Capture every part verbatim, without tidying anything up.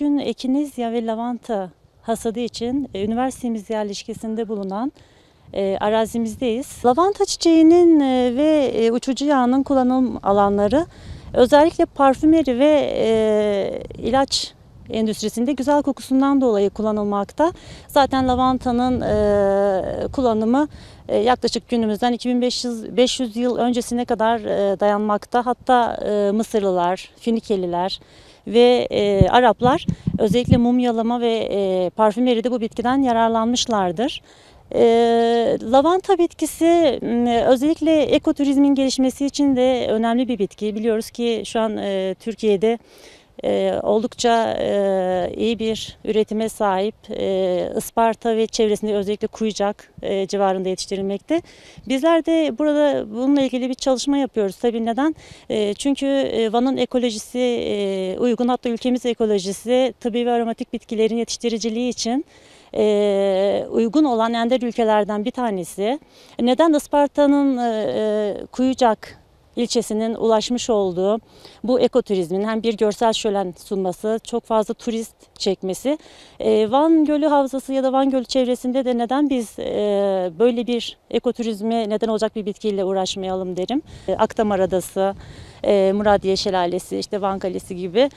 gün Ekinezya ve lavanta hasadı için e, üniversitemiz yerleşkesinde bulunan e, arazimizdeyiz. Lavanta çiçeğinin e, ve e, uçucu yağının kullanım alanları özellikle parfümeri ve e, ilaç endüstrisinde güzel kokusundan dolayı kullanılmakta. Zaten lavantanın e, kullanımı e, yaklaşık günümüzden iki bin beş yüz yıl öncesine kadar e, dayanmakta. Hatta e, Mısırlılar, Finikeliler ve e, Araplar özellikle mumyalama ve e, parfümeride bu bitkiden yararlanmışlardır. E, lavanta bitkisi özellikle ekoturizmin gelişmesi için de önemli bir bitki. Biliyoruz ki şu an e, Türkiye'de Ee, oldukça e, iyi bir üretime sahip. Ee, Isparta ve çevresinde özellikle Kuyucak e, civarında yetiştirilmekte. Bizler de burada bununla ilgili bir çalışma yapıyoruz. Tabii neden? E, çünkü Van'ın ekolojisi e, uygun, hatta ülkemiz ekolojisi tıbbi ve aromatik bitkilerin yetiştiriciliği için e, uygun olan ender ülkelerden bir tanesi. Neden Isparta'nın e, Kuyucak ilçesinin ulaşmış olduğu bu ekoturizmin hem bir görsel şölen sunması, çok fazla turist çekmesi, Van Gölü havzası ya da Van Gölü çevresinde de neden biz böyle bir ekoturizme neden olacak bir bitkiyle uğraşmayalım derim. Akdamar Adası, Muradiye Şelalesi, işte Van Kalesi gibi,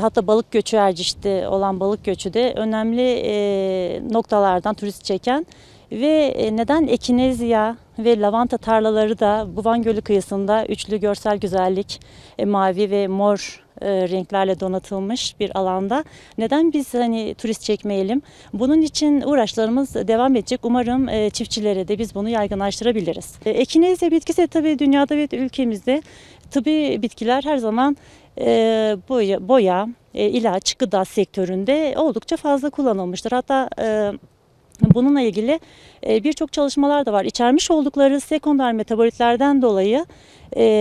hatta balık göçü, Erciş'te olan balık göçü de önemli noktalardan turist çeken ve neden Ekinezya ve lavanta tarlaları da bu Van Gölü kıyısında üçlü görsel güzellik, mavi ve mor renklerle donatılmış bir alanda. Neden biz hani turist çekmeyelim? Bunun için uğraşlarımız devam edecek. Umarım çiftçilere de biz bunu yaygınlaştırabiliriz. Ekinezya bitkisi tabii dünyada ve ülkemizde tıbbi bitkiler her zaman boya, boya ilaç, gıda sektöründe oldukça fazla kullanılmıştır. Hatta bununla ilgili birçok çalışmalar da var. İçermiş oldukları sekonder metabolitlerden dolayı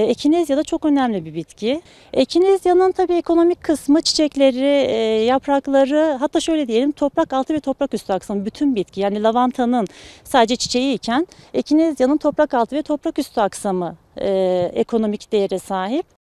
Ekinezya da çok önemli bir bitki. Ekinezya'nın tabii ekonomik kısmı çiçekleri, yaprakları, hatta şöyle diyelim toprak altı ve toprak üstü aksamı bütün bitki. Yani lavantanın sadece çiçeği iken Ekinezya'nın toprak altı ve toprak üstü aksamı ekonomik değere sahip.